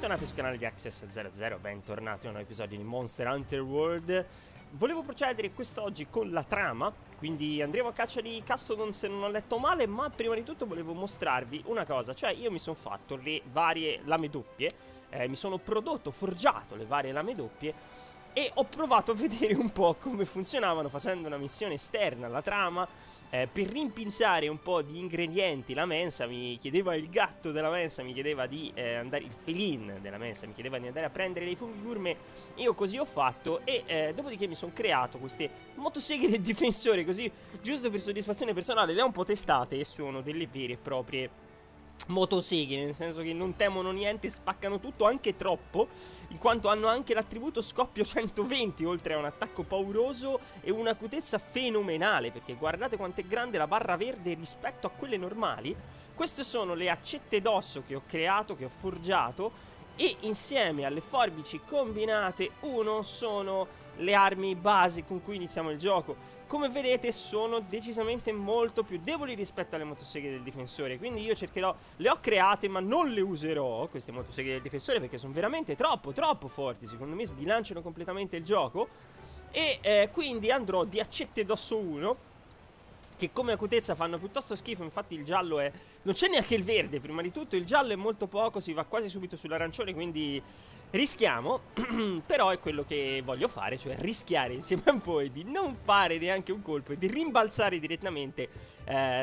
Bentornati sul canale di Axios00, bentornati a un nuovo episodio di Monster Hunter World. Volevo procedere quest'oggi con la trama, quindi andremo a caccia di Kestodon se non ho letto male, ma prima di tutto volevo mostrarvi una cosa, cioè io mi sono fatto le varie lame doppie, mi sono forgiato le varie lame doppie e ho provato a vedere un po' come funzionavano facendo una missione esterna alla trama. Per rimpinzare un po' di ingredienti, la mensa mi chiedeva, il gatto della mensa mi chiedeva di andare, il felin della mensa mi chiedeva di andare a prendere dei funghi gourmet. Io così ho fatto e dopodiché mi sono creato queste motoseghe del difensore, così giusto per soddisfazione personale. Le ho un po' testate e sono delle vere e proprie motoseghe, nel senso che non temono niente, spaccano tutto, anche troppo, in quanto hanno anche l'attributo scoppio 120, oltre a un attacco pauroso e una acutezza fenomenale, perché guardate quanto è grande la barra verde rispetto a quelle normali. Queste sono le accette d'osso che ho creato, che ho forgiato, e insieme alle forbici combinate 1 sono le armi base con cui iniziamo il gioco. Come vedete sono decisamente molto più deboli rispetto alle motoseghe del difensore, quindi io cercherò, le ho create ma non le userò queste motoseghe del difensore, perché sono veramente troppo forti, secondo me sbilanciano completamente il gioco. E quindi andrò di accette d'osso 1, che come acutezza fanno piuttosto schifo, infatti il giallo è... non c'è neanche il verde, prima di tutto il giallo è molto poco, si va quasi subito sull'arancione, quindi rischiamo, però è quello che voglio fare, cioè rischiare insieme a voi di non fare neanche un colpo e di rimbalzare direttamente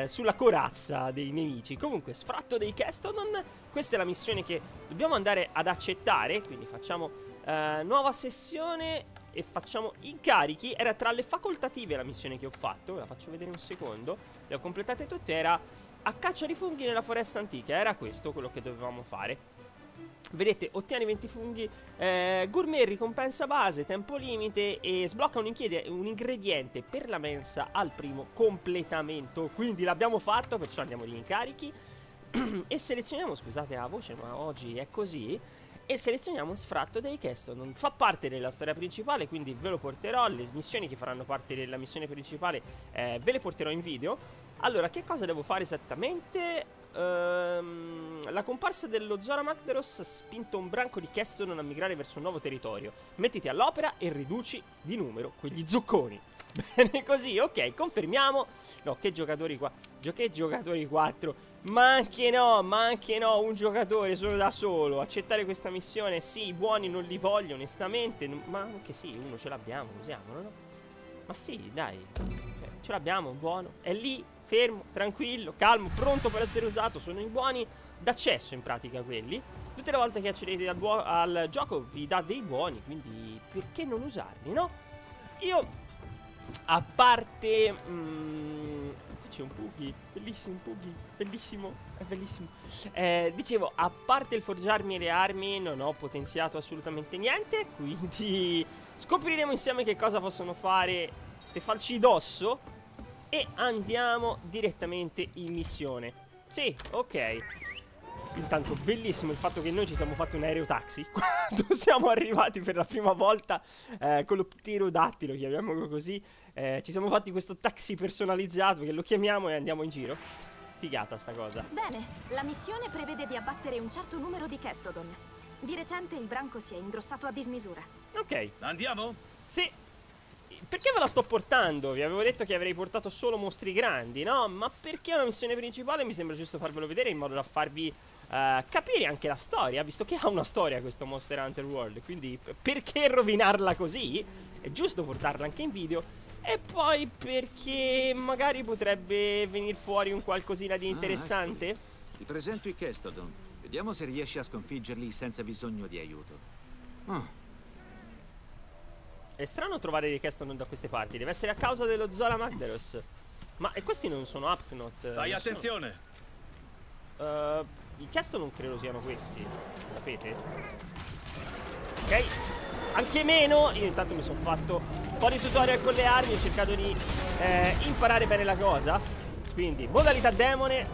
sulla corazza dei nemici. Comunque, sfratto dei Kestodon, questa è la missione che dobbiamo andare ad accettare, quindi facciamo nuova sessione... e facciamo i carichi. Era tra le facoltative la missione che ho fatto, ve la faccio vedere un secondo. Le ho completate tutte, era a caccia di funghi nella foresta antica, era questo quello che dovevamo fare. Vedete, ottieni 20 funghi gourmet, ricompensa base, tempo limite, e sblocca un ingrediente per la mensa al primo completamento. Quindi l'abbiamo fatto, perciò andiamo agli incarichi e selezioniamo, scusate la voce ma oggi è così, e selezioniamo sfratto dei Kestodon. Fa parte della storia principale, quindi ve lo porterò, le missioni che faranno parte della missione principale ve le porterò in video. Allora, che cosa devo fare esattamente? La comparsa dello Zorah Magdaros ha spinto un branco di Kestodon a migrare verso un nuovo territorio. Mettiti all'opera e riduci di numero quegli zocconi. Bene così, ok, confermiamo. No, che giocatori qua, che giocatori 4. Ma anche no, un giocatore solo da solo. Accettare questa missione, sì, i buoni non li voglio onestamente. Ma anche sì, uno ce l'abbiamo, usiamolo, no? Ma sì, dai, ce l'abbiamo, buono. È lì, fermo, tranquillo, calmo, pronto per essere usato. Sono i buoni d'accesso in pratica quelli. Tutte le volte che accedete al gioco vi dà dei buoni, quindi perché non usarli, no? Io, a parte... qui c'è un Pukei, bellissimo Pukei, bellissimo, è bellissimo. Dicevo, a parte il forgiarmi e le armi non ho potenziato assolutamente niente, quindi scopriremo insieme che cosa possono fare queste falci d'osso. E andiamo direttamente in missione. Sì, ok. Intanto bellissimo il fatto che noi ci siamo fatti un aerotaxi quando siamo arrivati per la prima volta con lo pterodattilo, chiamiamolo così. Ci siamo fatti questo taxi personalizzato che lo chiamiamo e andiamo in giro. Figata sta cosa. Bene, la missione prevede di abbattere un certo numero di Kestodon. Di recente il branco si è ingrossato a dismisura. Ok, andiamo? Sì. Perché ve la sto portando? Vi avevo detto che avrei portato solo mostri grandi, no? Ma perché è una missione principale, mi sembra giusto farvelo vedere, in modo da farvi capire anche la storia, visto che ha una storia questo Monster Hunter World. Quindi perché rovinarla così? È giusto portarla anche in video. E poi perché magari potrebbe venire fuori un qualcosina di interessante. Ti presento i Kestodon, vediamo se riesci a sconfiggerli senza bisogno di aiuto. È strano trovare dei Kestodon da queste parti, deve essere a causa dello Zorah Magdaros. Ma e questi non sono Apknot? Fai attenzione! I Kestodon non credo siano questi, sapete? Ok, anche meno. Io intanto mi sono fatto un po' di tutorial con le armi, ho cercato di imparare bene la cosa. Quindi, modalità demone,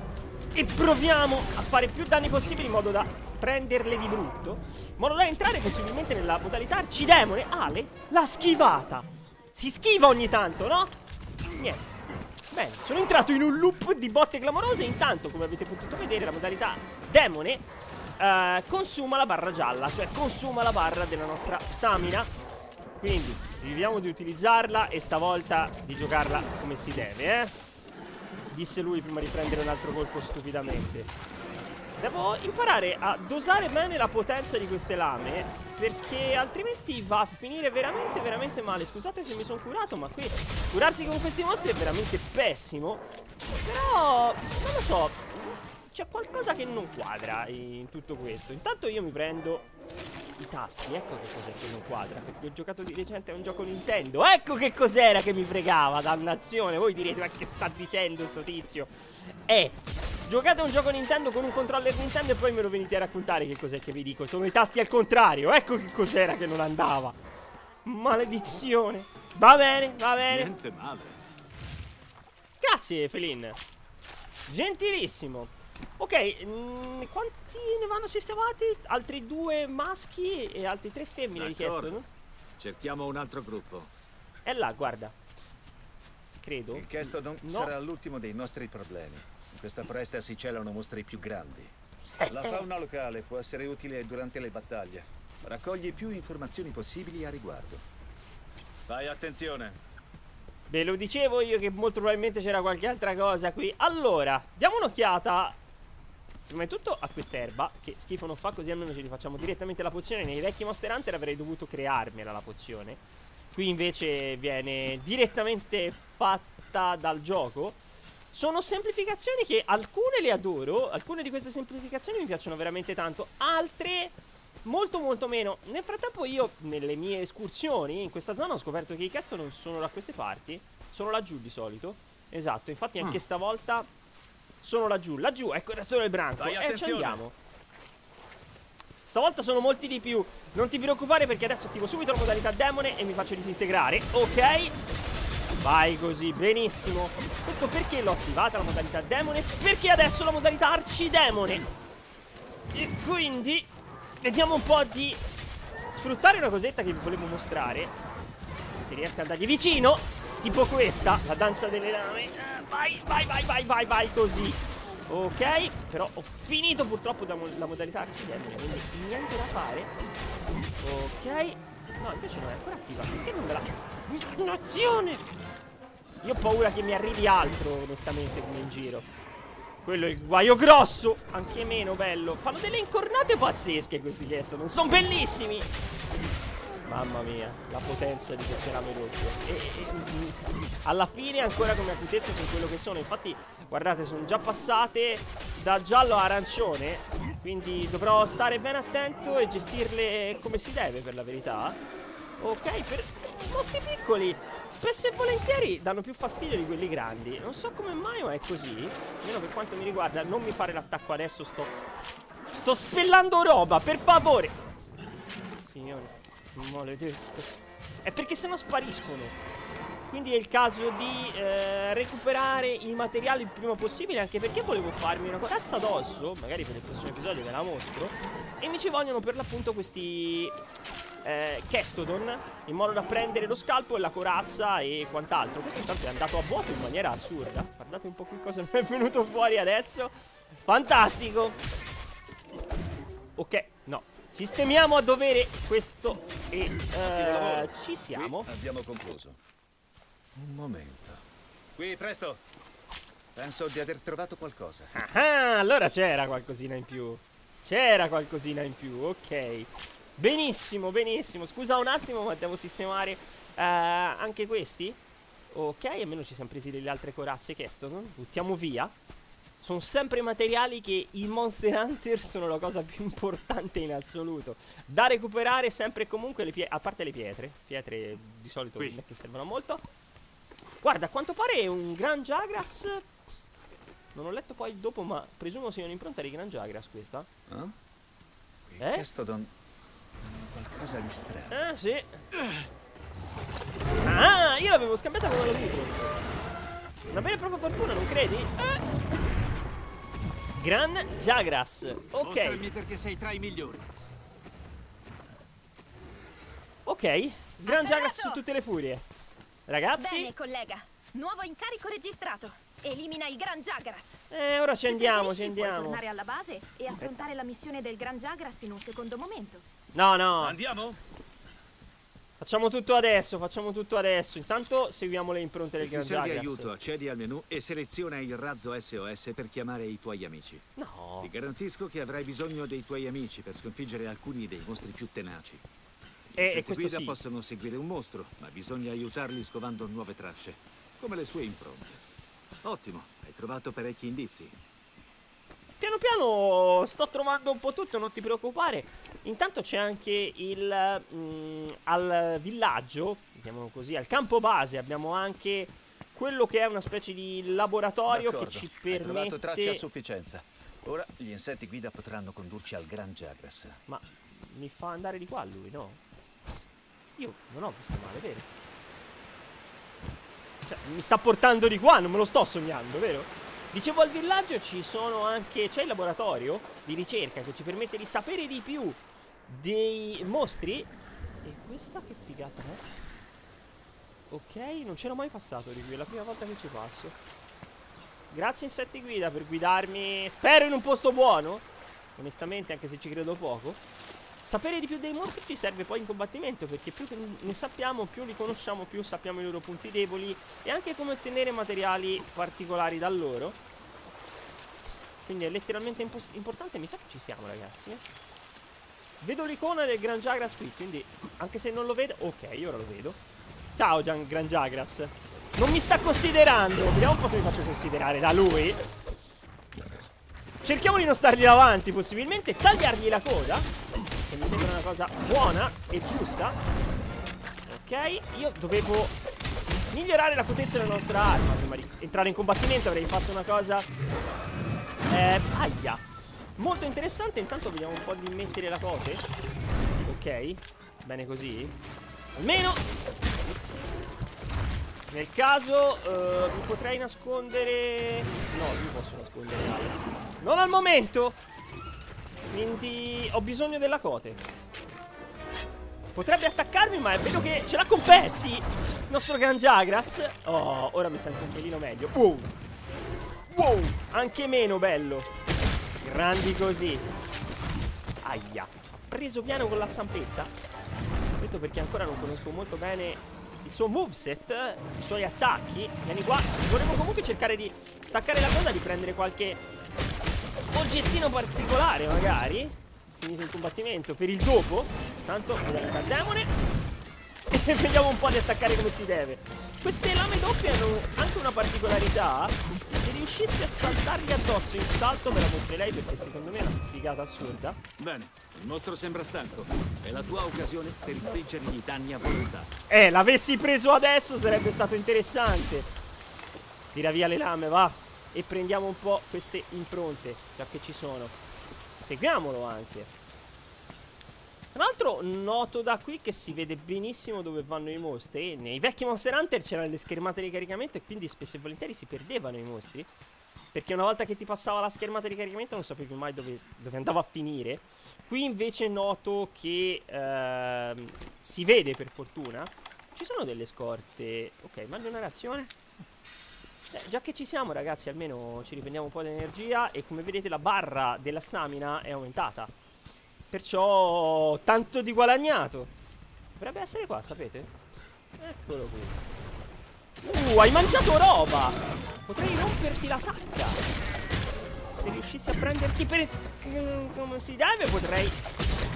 e proviamo a fare più danni possibili in modo da prenderle di brutto, ma non da entrare possibilmente nella modalità arcidemone. Ale, la schivata! Si schiva ogni tanto, no? Niente. Bene, sono entrato in un loop di botte clamorose. Intanto, come avete potuto vedere, la modalità demone consuma la barra gialla, cioè consuma la barra della nostra stamina. Quindi evitiamo di utilizzarla e stavolta di giocarla come si deve, disse lui prima di prendere un altro colpo stupidamente. Devo imparare a dosare bene la potenza di queste lame, perché altrimenti va a finire veramente veramente male. Scusate se mi sono curato, ma qui curarsi con questi mostri è veramente pessimo. Però non lo so, c'è qualcosa che non quadra in tutto questo. Intanto io mi prendo i tasti. Ecco che cos'è che non quadra, perché ho giocato di recente a un gioco Nintendo. Ecco che cos'era che mi fregava, dannazione. Voi direte, ma che sta dicendo sto tizio? Giocate a un gioco Nintendo con un controller Nintendo e poi me lo venite a raccontare che cos'è che vi dico. Sono i tasti al contrario. Ecco che cos'era che non andava. Maledizione. Va bene, va bene. Niente male. Grazie, Felin. Gentilissimo. Ok, quanti ne vanno sistemati? Altri 2 maschi e altri 3 femmine richiesto, no? Cerchiamo un altro gruppo. È là, guarda. Credo. Il Kestodon sarà l'ultimo dei nostri problemi. In questa foresta si celano mostri più grandi. La fauna locale può essere utile durante le battaglie. Raccogli più informazioni possibili a riguardo. Fai attenzione. Ve lo dicevo io che molto probabilmente c'era qualche altra cosa qui. Allora, diamo un'occhiata prima di tutto a quest'erba, che schifo non fa, così almeno ci rifacciamo direttamente la pozione. Nei vecchi Monster Hunter avrei dovuto crearmela la pozione, qui invece viene direttamente fatta dal gioco. Sono semplificazioni che alcune le adoro, alcune di queste semplificazioni mi piacciono veramente tanto, altre molto molto meno. Nel frattempo io nelle mie escursioni in questa zona ho scoperto che i Kestodon non sono da queste parti, sono laggiù di solito. Esatto, infatti anche stavolta sono laggiù, laggiù, ecco il resto del branco. E ci andiamo. Stavolta sono molti di più. Non ti preoccupare perché adesso attivo subito la modalità demone e mi faccio disintegrare. Ok, vai così, benissimo. Questo perché l'ho attivata la modalità demone? Perché adesso la modalità arcidemone. E quindi vediamo un po' di sfruttare una cosetta che vi volevo mostrare, se riesco a andargli vicino. Tipo questa, la danza delle lame. Vai, vai, vai, vai, vai, vai, così. Ok, però ho finito purtroppo la modalità arcidemone, quindi niente da fare. Ok. No, invece non è ancora attiva. Perché non me la... Dannazione! Io ho paura che mi arrivi altro, onestamente, come in giro. Quello è il guaio grosso. Anche meno bello. Fanno delle incornate pazzesche questi Kestodon, non sono bellissimi. Mamma mia, la potenza di queste lame rotte. Alla fine ancora come acutezza sono quello che sono. Infatti, guardate, sono già passate da giallo a arancione. Quindi dovrò stare ben attento e gestirle come si deve, per la verità. Ok, per mostri piccoli spesso e volentieri danno più fastidio di quelli grandi. Non so come mai, ma è così. Almeno per quanto mi riguarda. Non mi fare l'attacco adesso, sto spellando roba, per favore. Signore, maledetto. È perché sennò spariscono. Quindi è il caso di recuperare i materiali il prima possibile. Anche perché volevo farmi una corazza d'osso, magari per il prossimo episodio ve la mostro. E mi ci vogliono per l'appunto questi Kestodon, in modo da prendere lo scalpo e la corazza e quant'altro. Questo intanto è andato a vuoto in maniera assurda. Guardate un po' qui cosa mi è venuto fuori adesso. Fantastico. Ok, no, sistemiamo a dovere questo e ci siamo. Qui abbiamo concluso. Un momento. Qui, presto. Penso di aver trovato qualcosa. Ah, allora c'era qualcosina in più. C'era qualcosina in più, ok. Benissimo, benissimo. Scusa un attimo, ma devo sistemare anche questi. Ok, almeno ci siamo presi delle altre corazze Kestodon. Buttiamo via. Sono sempre materiali che in Monster Hunter sono la cosa più importante in assoluto. Da recuperare sempre e comunque, a parte le pietre. Pietre di solito non è che servono molto. Guarda, a quanto pare è un Gran Jagras. Non ho letto poi dopo, ma presumo sia un'impronta di Gran Jagras questa. Kestodon qualcosa di strano. Ah, sì. Ah, io l'avevo scambiata con la libro. Una vera e propria fortuna, non credi? Gran Jagras. Ok. Mostrami perché sei tra i migliori. Ok, Gran Jagras su tutte le furie. Ragazzi. Bene, collega. Nuovo incarico registrato. Elimina il Gran Jagras. Ora ci andiamo, Puoi tornare alla base e affrontare la missione del Gran Jagras in un secondo momento. No, no. Andiamo? Facciamo tutto adesso, Intanto seguiamo le impronte del Gran Jagras. Se serve aiuto, accedi al menu e seleziona il razzo SOS per chiamare i tuoi amici. No. Ti garantisco che avrai bisogno dei tuoi amici per sconfiggere alcuni dei mostri più tenaci. I guida possono seguire un mostro, ma bisogna aiutarli scovando nuove tracce, come le sue impronte. Ottimo, hai trovato parecchi indizi. Piano piano sto trovando un po' tutto, non ti preoccupare. Intanto c'è anche il... al villaggio, diciamo così, al campo base abbiamo anche quello che è una specie di laboratorio che ci permette... Hai trovato tracce a sufficienza. Ora gli insetti guida potranno condurci al Gran Jagras. Ma mi fa andare di qua lui, no? Io non ho visto male, vero? Cioè, mi sta portando di qua, non me lo sto sognando, vero? Dicevo, al villaggio ci sono anche... c'è il laboratorio di ricerca che ci permette di sapere di più dei mostri. E questa che figata, eh? Ok, non c'ero mai passato di qui, è la prima volta che ci passo. Grazie insetti guida per guidarmi, spero in un posto buono, onestamente, anche se ci credo poco. Sapere di più dei mostri ci serve poi in combattimento, perché più ne sappiamo, più li conosciamo, più sappiamo i loro punti deboli e anche come ottenere materiali particolari da loro. Quindi è letteralmente importante. Mi sa che ci siamo, ragazzi. Vedo l'icona del Gran Jagras qui, quindi anche se non lo vedo... ok, ora lo vedo. Ciao Gran Jagras. Non mi sta considerando. Vediamo un po' se mi faccio considerare da lui. Cerchiamo di non stargli davanti, possibilmente tagliargli la coda, che mi sembra una cosa buona e giusta. Ok, io dovevo migliorare l'acutezza della nostra arma prima di entrare in combattimento, avrei fatto una cosa aia, molto interessante. Intanto vediamo un po' di mettere la cote. Ok, bene così, almeno nel caso mi potrei nascondere. No, mi posso nascondere, non al momento. Quindi ho bisogno della cote. Potrebbe attaccarmi, ma è vero che ce l'ha con pezzi il nostro Gran Jagras. Oh, ora mi sento un pelino meglio. Boom. Boom. Anche meno bello. Grandi così. Aia. Preso piano con la zampetta. Questo perché ancora non conosco molto bene il suo moveset, i suoi attacchi. Vieni qua. Volevo comunque cercare di staccare la coda, di prendere qualche oggettino particolare, magari. Finito il combattimento per il dopo. Tanto vediamo il demone e vediamo un po' di attaccare come si deve. Queste lame doppie hanno anche una particolarità. Se riuscissi a saltargli addosso il salto me la mostrerei, perché secondo me è una figata assurda. Bene, il mostro sembra stanco. È la tua occasione per infliggergli i danni a volontà. L'avessi preso adesso sarebbe stato interessante. Tira via le lame, va. E prendiamo un po' queste impronte, già che ci sono. Seguiamolo anche. Tra l'altro noto da qui che si vede benissimo dove vanno i mostri. Nei vecchi Monster Hunter c'erano le schermate di caricamento e quindi spesso e volentieri si perdevano i mostri, perché una volta che ti passava la schermata di caricamento non sapevi mai dove andava a finire. Qui invece noto che si vede, per fortuna. Ci sono delle scorte. Ok, mando una reazione. Già che ci siamo, ragazzi, almeno ci riprendiamo un po' di energia. E come vedete la barra della stamina è aumentata, perciò tanto di guadagnato. Dovrebbe essere qua, sapete? Eccolo qui. Hai mangiato roba. Potrei romperti la sacca. Se riuscissi a prenderti per... come si deve, potrei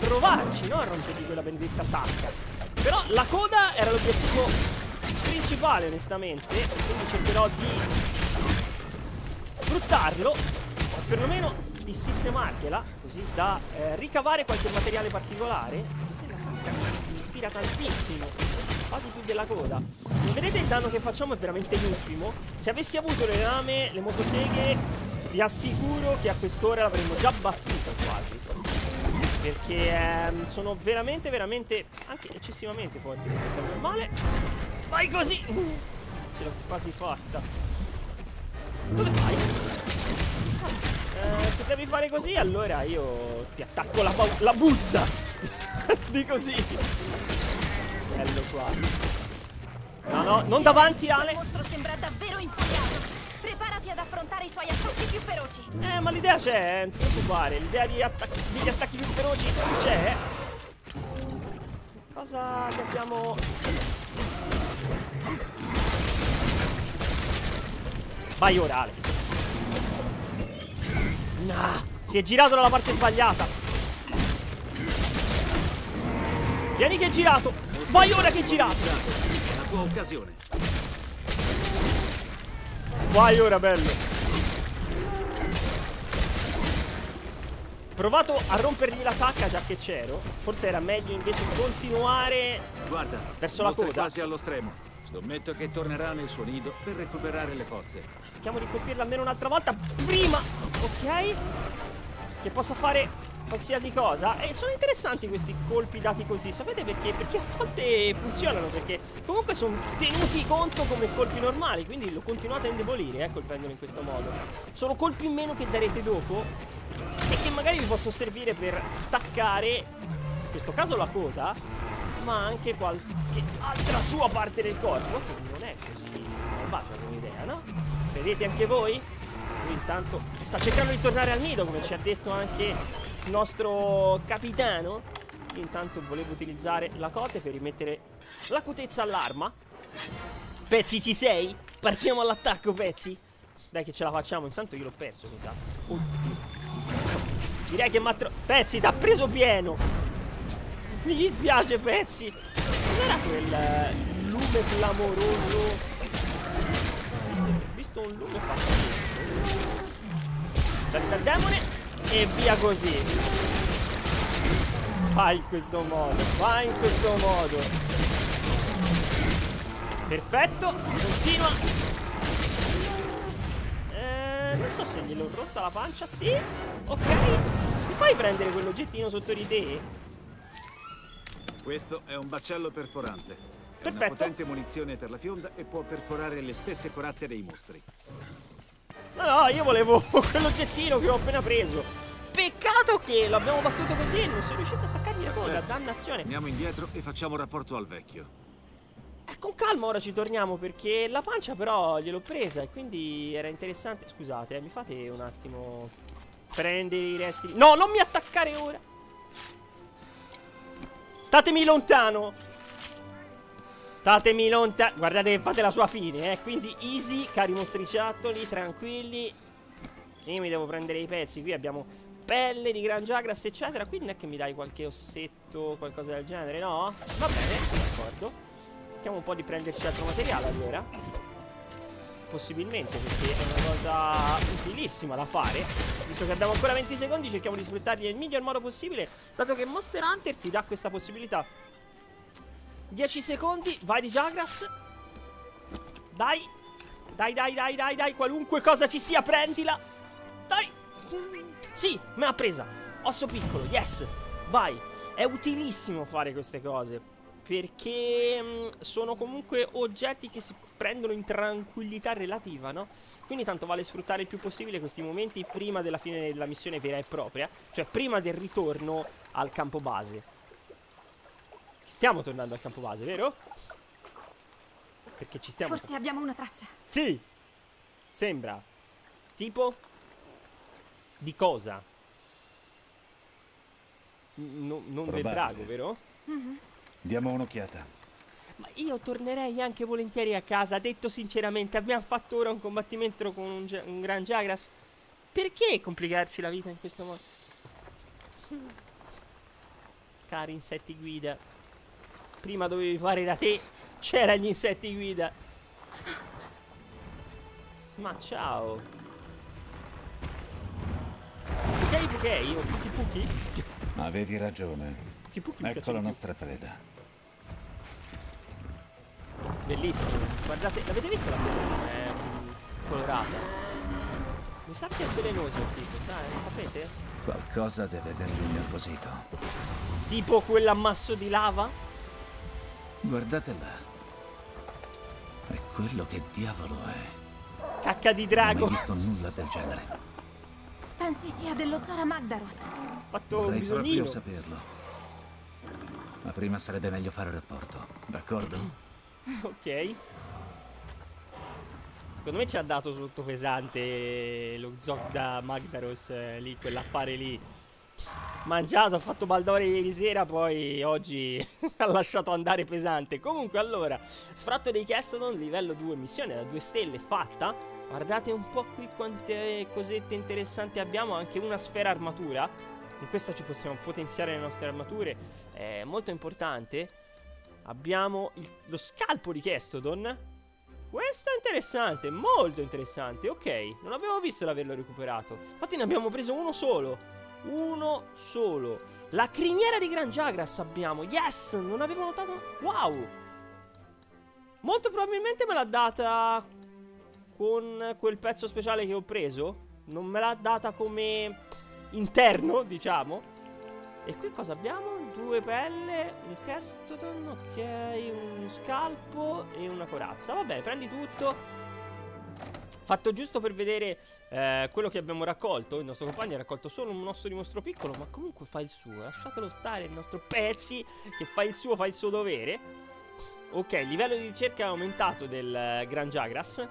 provarci, no? A romperti quella benedetta sacca. Però la coda era l'obiettivo principale, onestamente, quindi cercherò di sfruttarlo, o perlomeno di sistemartela, così da ricavare qualche materiale particolare. Mi ispira tantissimo, quasi più della coda. E vedete il danno che facciamo è veramente infimo. Se avessi avuto le lame, le motoseghe, vi assicuro che a quest'ora l'avremmo già battuto quasi, perché sono veramente, anche eccessivamente forti rispetto al normale. Vai così! Ce l'ho quasi fatta. Dove vai? Se devi fare così, allora io ti attacco la buzza. Di così. Bello qua. No, no, non davanti, Ale. Il mostro sembra davvero infuriato. Preparati ad affrontare i suoi attacchi più feroci. Ma l'idea c'è, non ti preoccupare. L'idea degli attacchi più feroci c'è. Cosa che abbiamo... Vai ora, Ale. Nah, si è girato dalla parte sbagliata. Vieni che è girato. Vai ora che è girato. La tua occasione. Vai ora, bello. Provato a rompergli la sacca già che c'ero. Forse era meglio invece continuare. Guarda, verso la coda. Quasi allo stremo. Scommetto che tornerà nel suo nido per recuperare le forze. Cerchiamo di colpirla almeno un'altra volta prima, ok? Che possa fare qualsiasi cosa. E sono interessanti questi colpi dati così. Sapete perché? Perché a volte funzionano. Perché comunque sono tenuti conto come colpi normali. Quindi lo continuate a indebolire, colpendolo in questo modo. Sono colpi in meno che darete dopo e che magari vi possono servire per staccare, in questo caso la coda, ma anche qualche altra sua parte del corpo, che non è così malvagia come idea, no? Vedete anche voi? Lui intanto sta cercando di tornare al nido, come ci ha detto anche il nostro capitano. Io intanto volevo utilizzare la cote per rimettere l'acutezza all'arma. Pezzi, ci sei? Partiamo all'attacco, Pezzi! Dai che ce la facciamo, intanto io l'ho perso, mi sa. Direi che Pezzi, t'ha preso pieno! Mi dispiace, Pezzi. Non era quel lume clamoroso. Visto un lume pazzesco. Dal demone e via così. Vai in questo modo. Vai in questo modo. Perfetto. Continua. Non so se gliel'ho rotta la pancia. Sì. Ok. Mi fai prendere quell'oggettino sotto di te? Questo è un baccello perforante. È perfetto. Una potente munizione per la fionda e può perforare le spesse corazze dei mostri. No, io volevo quell'oggettino che ho appena preso. Peccato che l'abbiamo battuto così e non sono riuscito a staccargli la coda, dannazione. Andiamo indietro e facciamo rapporto al vecchio. Con calma ora ci torniamo, perché la pancia però gliel'ho presa e quindi era interessante. Scusate, mi fate un attimo prendere i resti. No, non mi attaccare ora. Statemi lontano. Statemi lontano. Guardate che fate la sua fine, quindi easy, cari mostriciattoli, tranquilli. Io mi devo prendere i pezzi. Qui abbiamo pelle di Gran Jagras, eccetera. Qui non è che mi dai qualche ossetto, qualcosa del genere, no? Va bene, d'accordo. Cerchiamo un po' di prenderci altro materiale allora. Possibilmente, perché è una cosa utilissima da fare. Visto che abbiamo ancora 20 secondi, cerchiamo di sfruttarli nel miglior modo possibile, dato che Monster Hunter ti dà questa possibilità. 10 secondi, vai di Jagras. Dai. Dai. Qualunque cosa ci sia, prendila. Dai. Sì, me l'ha presa. Osso piccolo, yes. Vai. È utilissimo fare queste cose, perché sono comunque oggetti che si prendono in tranquillità relativa, no? Quindi tanto vale sfruttare il più possibile questi momenti prima della fine della missione vera e propria, cioè prima del ritorno al campo base. Stiamo tornando al campo base, vero? Perché ci stiamo... Forse abbiamo una traccia. Sì! Sembra. Tipo? Di cosa? Non del drago, vero? Diamo un'occhiata. Ma io tornerei anche volentieri a casa, detto sinceramente. Abbiamo fatto ora un combattimento con un Gran Jagras. Perché complicarci la vita in questo modo? Cari insetti guida, prima dovevi fare da te. C'erano gli insetti guida. Ma ciao. Pukei-Pukei o Pukei-Pukei? Avevi ragione. Ecco la nostra preda. Bellissimo, guardate, l'avete vista la preda? È colorata. Mi sa che è velenoso il tipo, lo sapete? Qualcosa deve averlo innervosito. Tipo quell'ammasso di lava? Guardate là. È quello che diavolo è. Cacca di drago. Non ho visto nulla del genere. Pensi sia dello Zorah Magdaros. Ho fatto un bisognino. Vorrei proprio saperlo. Ma prima sarebbe meglio fare il rapporto, d'accordo? Ok. Secondo me ci ha dato sotto pesante lo Zorah Magdaros lì, quell'affare lì. Mangiato, ha fatto baldoria ieri sera, poi oggi ha lasciato andare pesante. Comunque, allora, sfratto dei Kestodon, livello 2, missione da 2 stelle fatta. Guardate un po' qui quante cosette interessanti abbiamo, anche una sfera armatura. In questa ci possiamo potenziare le nostre armature, è molto importante. Abbiamo lo scalpo di Kestodon. Questo è interessante, molto interessante. Ok, non avevo visto l'averlo recuperato. Infatti ne abbiamo preso uno solo. Uno solo. La criniera di Gran Jagras abbiamo. Yes, non avevo notato. Wow. Molto probabilmente me l'ha data con quel pezzo speciale che ho preso. Non me l'ha data come interno, diciamo. E qui cosa abbiamo? Due pelle, un Kestodon, ok, uno scalpo e una corazza. Vabbè, prendi tutto. Fatto giusto per vedere quello che abbiamo raccolto. Il nostro compagno ha raccolto solo un osso di mostro piccolo, ma comunque fa il suo. Lasciatelo stare, il nostro Pezzi, che fa il suo dovere. Ok, livello di ricerca aumentato del Gran Jagras.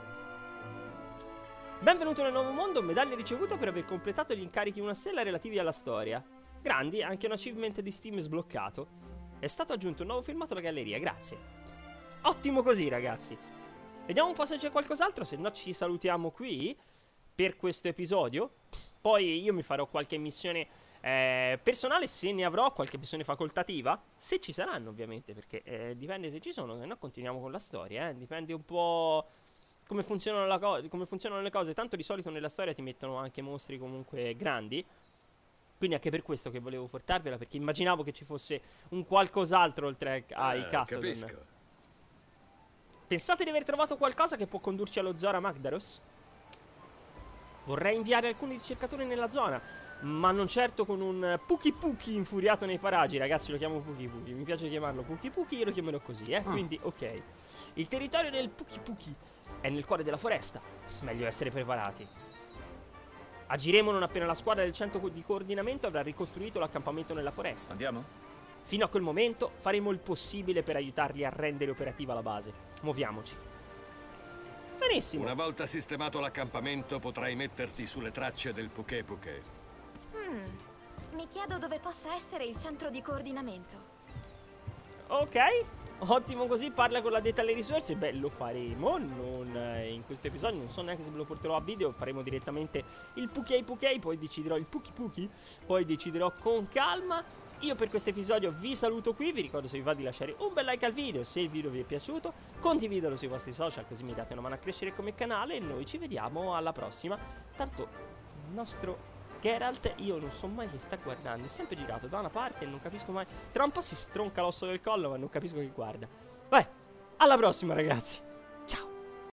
Benvenuto nel nuovo mondo, medaglia ricevuta per aver completato gli incarichi 1 stella relativi alla storia. Grandi, anche un achievement di Steam sbloccato. È stato aggiunto un nuovo filmato alla galleria, grazie. Ottimo così, ragazzi. Vediamo un po' se c'è qualcos'altro, se no ci salutiamo qui per questo episodio. Poi io mi farò qualche missione personale, se ne avrò, qualche missione facoltativa, se ci saranno ovviamente, perché dipende se ci sono, se no continuiamo con la storia, dipende un po' come funzionano, come funzionano le cose. Tanto di solito nella storia ti mettono anche mostri comunque grandi. Quindi anche per questo che volevo portarvela, perché immaginavo che ci fosse un qualcos'altro oltre ai Kestodon. Capisco. Pensate di aver trovato qualcosa che può condurci allo Zorah Magdaros? Vorrei inviare alcuni ricercatori nella zona, ma non certo con un Pukei-Pukei infuriato nei paraggi. Ragazzi, lo chiamo Pukei-Pukei, mi piace chiamarlo Pukei-Pukei e lo chiamerò così, Quindi, ok. Il territorio del Pukei-Pukei è nel cuore della foresta, meglio essere preparati. Agiremo non appena la squadra del centro di coordinamento avrà ricostruito l'accampamento nella foresta. Andiamo? Fino a quel momento faremo il possibile per aiutarli a rendere operativa la base. Muoviamoci. Benissimo. Una volta sistemato l'accampamento potrai metterti sulle tracce del Pukei-Pukei. Mi chiedo dove possa essere il centro di coordinamento. Ok, ottimo così, parla con l'addetta alle risorse. Beh, lo faremo, non in questo episodio, non so neanche se ve lo porterò a video. Faremo direttamente il Pukei-Pukei, poi deciderò il Pukei-Pukei, poi deciderò con calma. Io per questo episodio vi saluto qui, vi ricordo, se vi va, di lasciare un bel like al video se il video vi è piaciuto, condividelo sui vostri social così mi date una mano a crescere come canale, e noi ci vediamo alla prossima. Tanto il nostro Geralt, io non so mai che sta guardando, è sempre girato da una parte e non capisco mai. Tra un po' si stronca l'osso del collo, ma non capisco chi guarda. Vabbè, alla prossima, ragazzi.